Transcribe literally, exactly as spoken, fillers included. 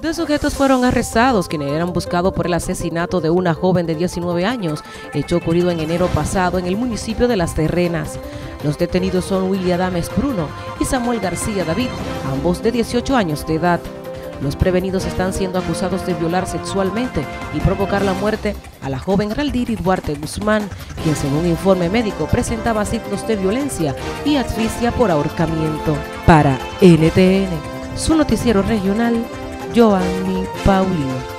Dos sujetos fueron arrestados, quienes eran buscados por el asesinato de una joven de diecinueve años, hecho ocurrido en enero pasado en el municipio de Las Terrenas. Los detenidos son William Adames Bruno y Samuel García David, ambos de dieciocho años de edad. Los prevenidos están siendo acusados de violar sexualmente y provocar la muerte a la joven Raldiri Duarte Guzmán, quien según informe médico presentaba signos de violencia y asfixia por ahorcamiento. Para N T N, su noticiero regional, Giovanni Paulino.